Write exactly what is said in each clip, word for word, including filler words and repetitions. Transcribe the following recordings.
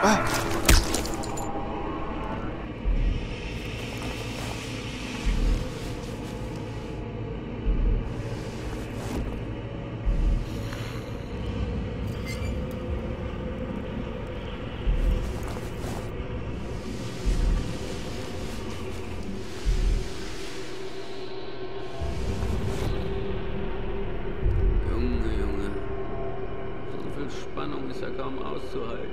Ah. Spannung ist ja kaum auszuhalten.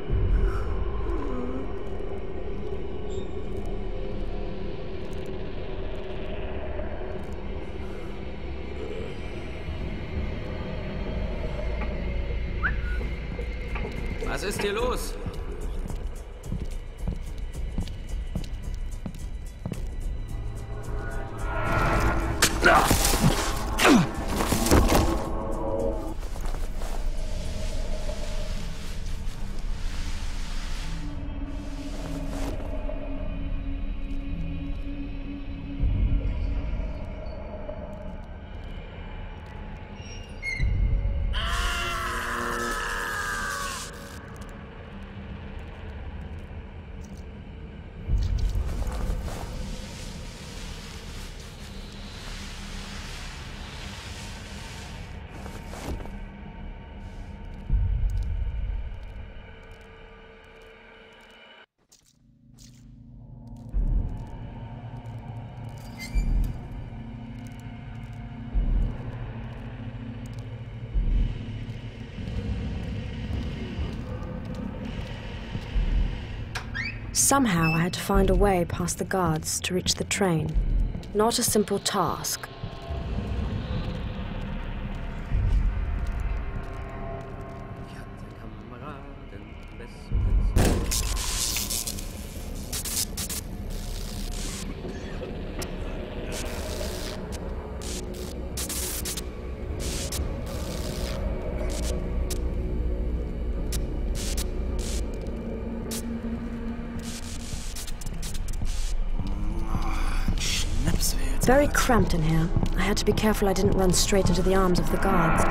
Was ist hier los? Somehow I had to find a way past the guards to reach the train. Not a simple task. It's very cramped in here. I had to be careful I didn't run straight into the arms of the guards.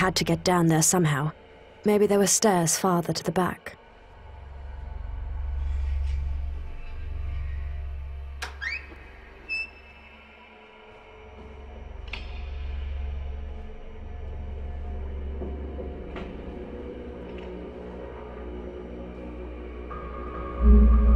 had to get down there somehow. Maybe there were stairs farther to the back. Mm-hmm.